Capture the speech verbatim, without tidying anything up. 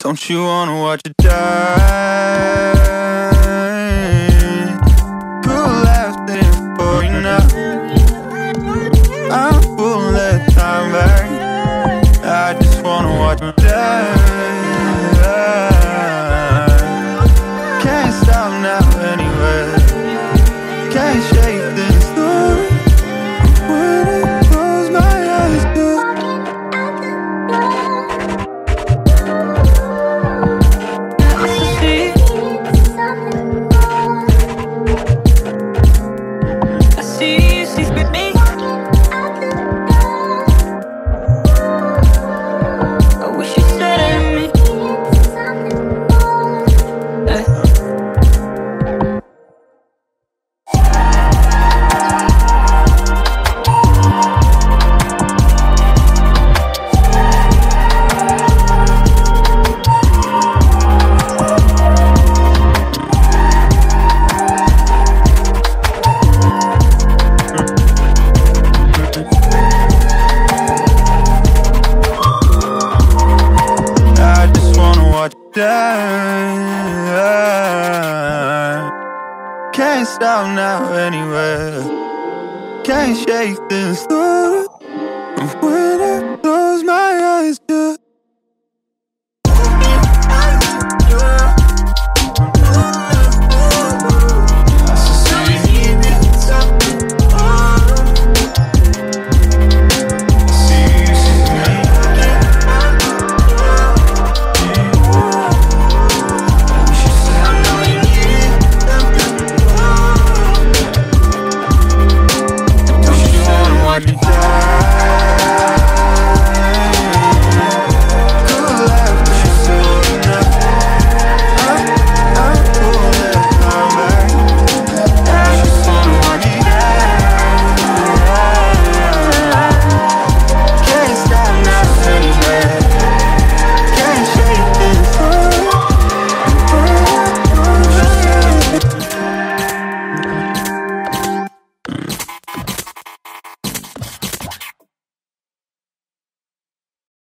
Don't you wanna watch it die? Cool left in for you now. I'll pull that time back. I just wanna watch it die. Can't stop now anyway. Can't shake this thought when I close my eyes too. Can't stop now anyway. Can't shake this thought when I close my eyes.